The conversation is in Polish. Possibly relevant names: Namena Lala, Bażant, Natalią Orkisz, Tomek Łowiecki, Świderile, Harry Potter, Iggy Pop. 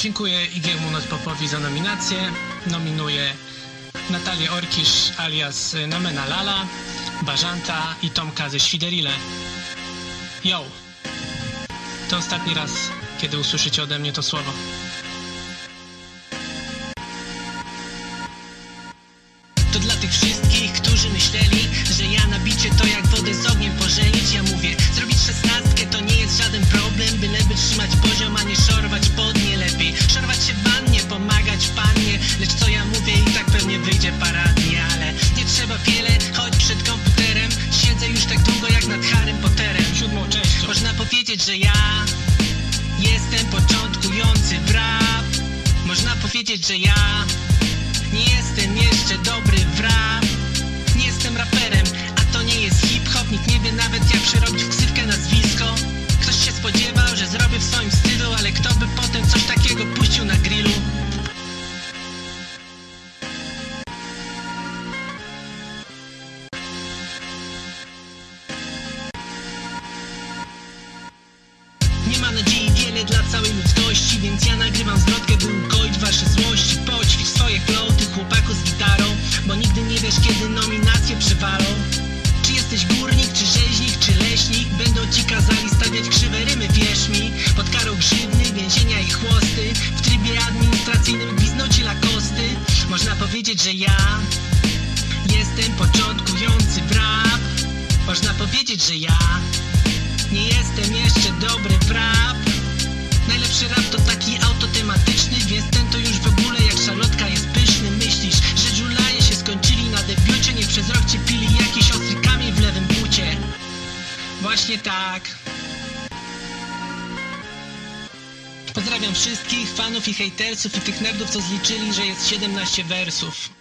Dziękuję Iggy'emu Popowi za nominację. Nominuję Natalię Orkisz alias Namena Lala, Bażanta i Tomka ze Świderile. Yo! To ostatni raz, kiedy usłyszycie ode mnie to słowo. To dla tych wszystkich, którzy myśleli, że ja na bicie to jak wodę z ogniem pożenić. Ja mówię, zrobić 16 to nie jest żaden problem, byleby trzymać poziom, a nie szorwać pod nie lepiej. Szorwać się bannie, pomagać pannie, lecz co ja mówię i tak pewnie wyjdzie paradnie. Ale nie trzeba wiele, choć przed komputerem siedzę już tak długo jak nad Harrym Potterem. Cześć. Można powiedzieć, że ja jestem początkujący w rap. Można powiedzieć, że ja nie jestem jeszcze dobry w rap. Nie jestem raperem, a to nie jest hip-hop. Nikt nie wie nawet jak przerobić w ksywkę nazwisko. Ktoś się spodziewał, że zrobię w swoim stylu, ale kto by potem coś takiego puścił na grillu? Nie ma nadziei wiele dla całej ludzkości, więc ja nagrywam zwrotkę, by ukoić wasze złości. Poćwicz swoje floaty, chłopaku z gitarą, bo nigdy nie wiesz, kiedy nominacje przywalą. Czy jesteś górnik, czy rzeźnik, czy leśnik, będą ci kazali stawiać krzywe rymy, wierz mi. Pod karą grzywny, więzienia i chłosty, w trybie administracyjnym gwizną ci lakosty. Można powiedzieć, że ja jestem początkujący w rap. Można powiedzieć, że ja nie jestem jeszcze dobry w rap. Najlepszy rap to taki autotematyczny, więc ten to już w ogóle jak szalotka jest pyszny. Myślisz, że dziulaje się skończyli na debiucie, nie przez rok ci pili jakiś ostry kamień w lewym bucie. Właśnie tak. Pozdrawiam wszystkich fanów i hejtersów i tych nerdów, co zliczyli, że jest 17 wersów.